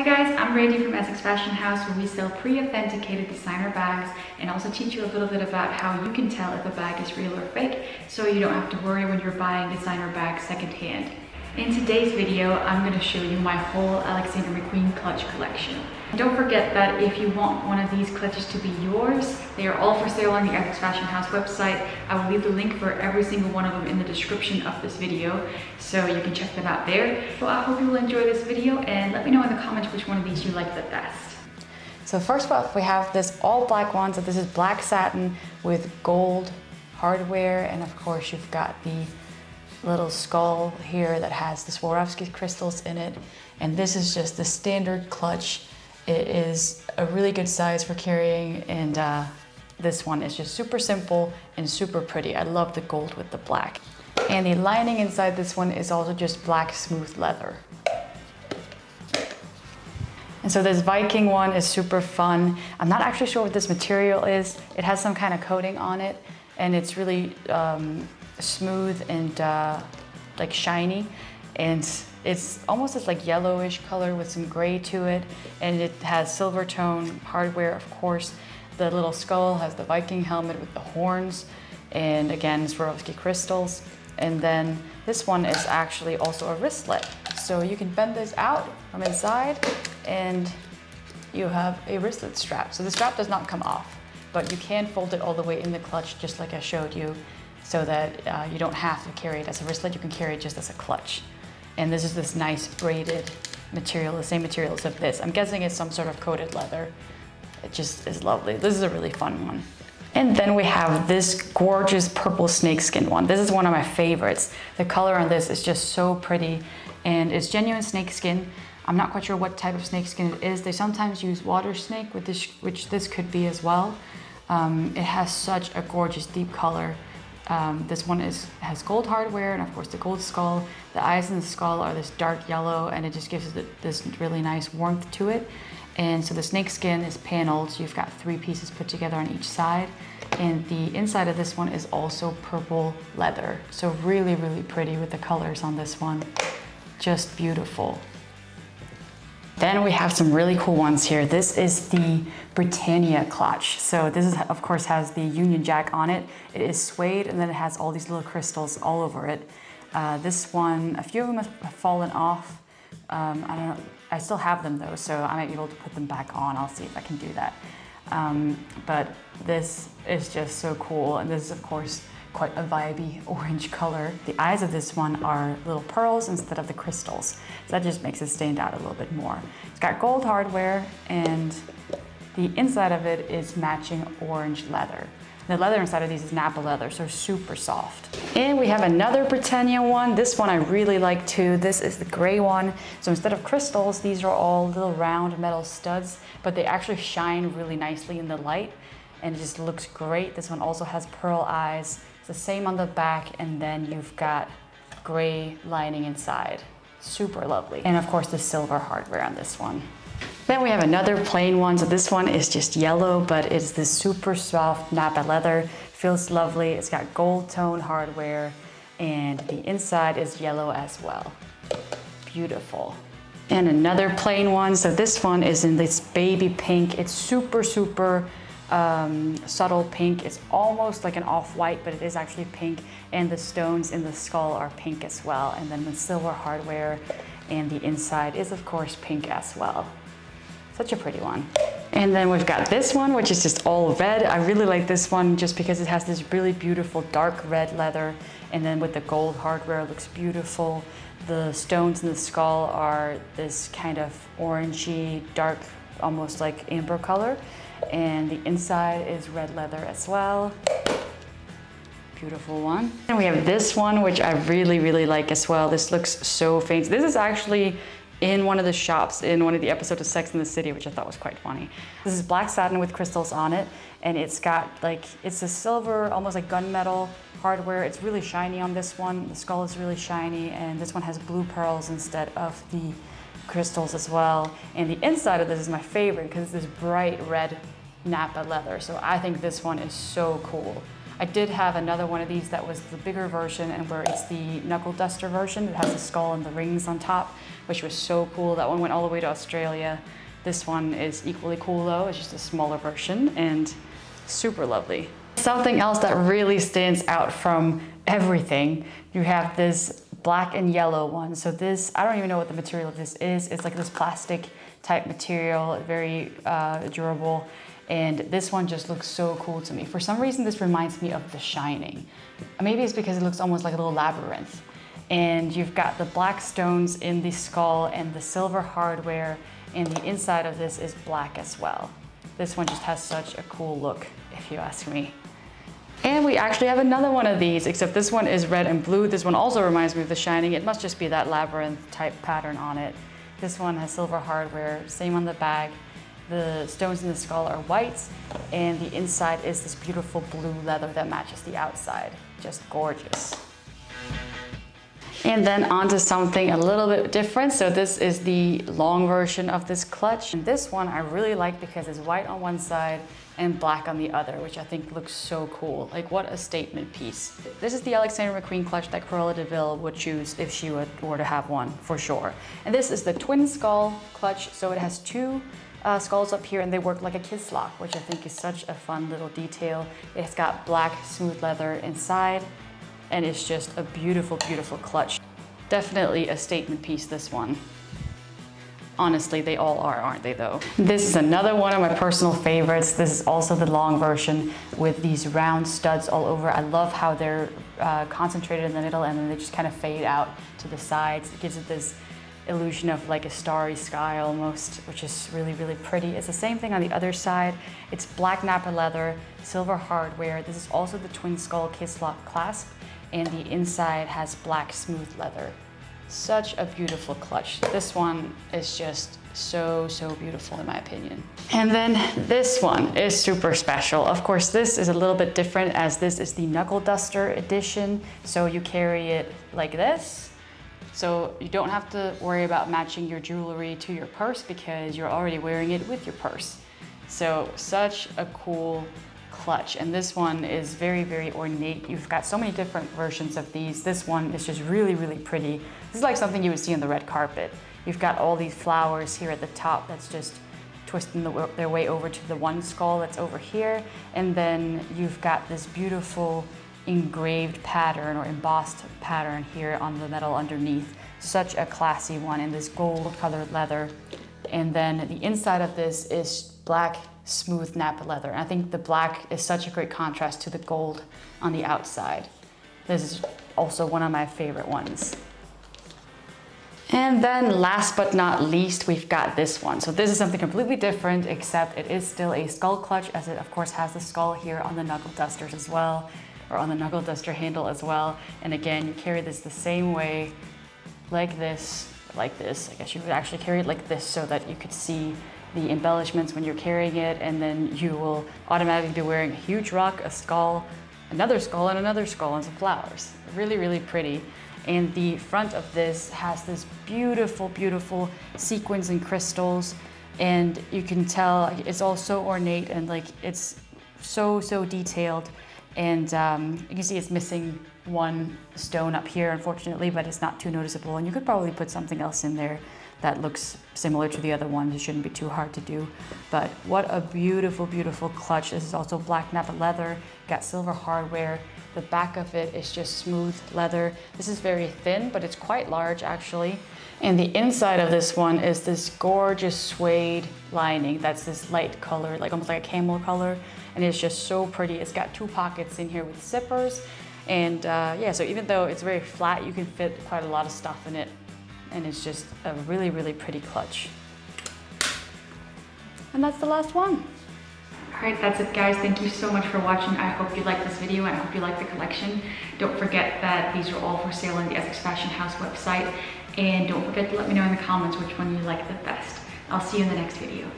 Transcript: Hi guys, I'm Brandy from Essex Fashion House, where we sell pre-authenticated designer bags and also teach you a little bit about how you can tell if a bag is real or fake, so you don't have to worry when you're buying designer bags secondhand. In today's video, I'm going to show you my whole Alexander McQueen clutch collection. Don't forget that if you want one of these clutches to be yours, they are all for sale on the Essex Fashion House website. I will leave the link for every single one of them in the description of this video, so you can check them out there. So I hope you will enjoy this video, and let me know in the comments which one of these you like the best. So first off, we have this all black one. So this is black satin with gold hardware, and of course you've got the little skull here that has the Swarovski crystals in it. And this is just the standard clutch. It is a really good size for carrying, and this one is just super simple and super pretty. I love the gold with the black. And the lining inside this one is also just black smooth leather. And so this Viking one is super fun. I'm not actually sure what this material is. It has some kind of coating on it, and it's really smooth and like shiny, and it's almost this like yellowish color with some gray to it, and it has silver tone hardware. Of course, the little skull has the Viking helmet with the horns, and again Swarovski crystals. And then this one is actually also a wristlet, so you can bend this out from inside and you have a wristlet strap. So the strap does not come off, but you can fold it all the way in the clutch, just like I showed you, so that you don't have to carry it as a wristlet. You can carry it just as a clutch. And this is this nice braided material, the same material as this. I'm guessing it's some sort of coated leather. It just is lovely. This is a really fun one. And then we have this gorgeous purple snakeskin one. This is one of my favorites. The color on this is just so pretty, and it's genuine snakeskin. I'm not quite sure what type of snakeskin it is. They sometimes use water snake, which this could be as well. It has such a gorgeous deep color. This one has gold hardware, and of course the gold skull. The eyes in the skull are this dark yellow, and it just gives it this really nice warmth to it. And so the snake skin is paneled, so you've got three pieces put together on each side. And the inside of this one is also purple leather. So really, really pretty with the colors on this one. Just beautiful. Then we have some really cool ones here. This is the Britannia clutch. So this is, of course, has the Union Jack on it. It is suede, and then it has all these little crystals all over it. This one, a few of them have fallen off. I don't know, I still have them though, so I might be able to put them back on. I'll see if I can do that. But this is just so cool. And this is, of course, quite a vibey orange color. The eyes of this one are little pearls instead of the crystals, so that just makes it stand out a little bit more. It's got gold hardware, and the inside of it is matching orange leather. The leather inside of these is nappa leather, so super soft. And we have another Britannia one. This one I really like too. This is the gray one. So instead of crystals, these are all little round metal studs, but they actually shine really nicely in the light, and it just looks great. This one also has pearl eyes. It's the same on the back, and then you've got gray lining inside. Super lovely. And of course the silver hardware on this one. Then we have another plain one. So this one is just yellow, but it's this super soft nappa leather. Feels lovely. It's got gold tone hardware, and the inside is yellow as well. Beautiful. And another plain one. So this one is in this baby pink. It's super, super subtle pink. It's almost like an off-white, but it is actually pink, and the stones in the skull are pink as well, and then the silver hardware, and the inside is of course pink as well. Such a pretty one. And then we've got this one, which is just all red. I really like this one just because it has this really beautiful dark red leather, and then with the gold hardware it looks beautiful. The stones in the skull are this kind of orangey dark, almost like amber color, and the inside is red leather as well. Beautiful one. And we have this one, which I really, really like as well. This looks so fancy. This is actually in one of the shops in one of the episodes of Sex and the City, which I thought was quite funny. This is black satin with crystals on it, and it's got like, it's a silver, almost like gunmetal hardware. It's really shiny on this one. The skull is really shiny, and this one has blue pearls instead of the crystals as well. And the inside of this is my favorite because it's this bright red nappa leather. So I think this one is so cool. I did have another one of these that was the bigger version and where it's the knuckle duster version. It has the skull and the rings on top, which was so cool. That one went all the way to Australia. This one is equally cool though. It's just a smaller version and super lovely. Something else that really stands out from everything, you have this black and yellow one. So this, I don't even know what the material of this is. It's like this plastic type material, very durable. And this one just looks so cool to me. For some reason, this reminds me of The Shining. Maybe it's because it looks almost like a little labyrinth. And you've got the black stones in the skull and the silver hardware, and the inside of this is black as well. This one just has such a cool look, if you ask me. And we actually have another one of these, except this one is red and blue. This one also reminds me of The Shining. It must just be that labyrinth type pattern on it. This one has silver hardware, same on the bag. The stones in the skull are white, and the inside is this beautiful blue leather that matches the outside. Just gorgeous. And then onto something a little bit different. So this is the long version of this clutch. And this one I really like because it's white on one side and black on the other, which I think looks so cool. Like, what a statement piece. This is the Alexander McQueen clutch that Cruella de Vil would choose if she were to have one, for sure. And this is the twin skull clutch. So it has two skulls up here, and they work like a kiss lock, which I think is such a fun little detail. It's got black smooth leather inside, and it's just a beautiful, beautiful clutch. Definitely a statement piece, this one. Honestly, they all are, aren't they though? This is another one of my personal favorites. This is also the long version with these round studs all over. I love how they're concentrated in the middle and then they just kind of fade out to the sides. It gives it this illusion of like a starry sky almost, which is really, really pretty. It's the same thing on the other side. It's black nappa leather, silver hardware. This is also the twin skull kiss lock clasp, and the inside has black smooth leather. Such a beautiful clutch. This one is just so, so beautiful in my opinion. And then this one is super special. Of course, this is a little bit different as this is the knuckle duster edition. So you carry it like this. So you don't have to worry about matching your jewelry to your purse because you're already wearing it with your purse. So such a cool clutch. And this one is very, very ornate. You've got so many different versions of these. This one is just really, really pretty. This is like something you would see on the red carpet. You've got all these flowers here at the top that's just twisting their way over to the one skull that's over here. And then you've got this beautiful engraved pattern or embossed pattern here on the metal underneath. Such a classy one in this gold colored leather. And then the inside of this is black smooth nappa leather. And I think the black is such a great contrast to the gold on the outside. This is also one of my favorite ones. And then last but not least, we've got this one. So this is something completely different, except it is still a skull clutch, as it of course has the skull here on the knuckle dusters as well, or on the knuckle duster handle as well. And again, you carry this the same way, like this. I guess you would actually carry it like this so that you could see the embellishments when you're carrying it, and then you will automatically be wearing a huge rock, a skull, another skull, and another skull, and some flowers. Really, really pretty. And the front of this has this beautiful, beautiful sequins and crystals, and you can tell it's all so ornate and like it's so, so detailed. And you can see it's missing one stone up here, unfortunately, but it's not too noticeable. And you could probably put something else in there that looks similar to the other ones. It shouldn't be too hard to do. But what a beautiful, beautiful clutch. This is also black nappa leather, got silver hardware. The back of it is just smooth leather. This is very thin, but it's quite large actually. And the inside of this one is this gorgeous suede lining that's this light color, like almost like a camel color. And it's just so pretty. It's got two pockets in here with zippers. And yeah, so even though it's very flat, you can fit quite a lot of stuff in it. And it's just a really, really pretty clutch. And that's the last one. All right, that's it guys. Thank you so much for watching. I hope you liked this video and I hope you liked the collection. Don't forget that these are all for sale on the Essex Fashion House website. And don't forget to let me know in the comments which one you like the best. I'll see you in the next video.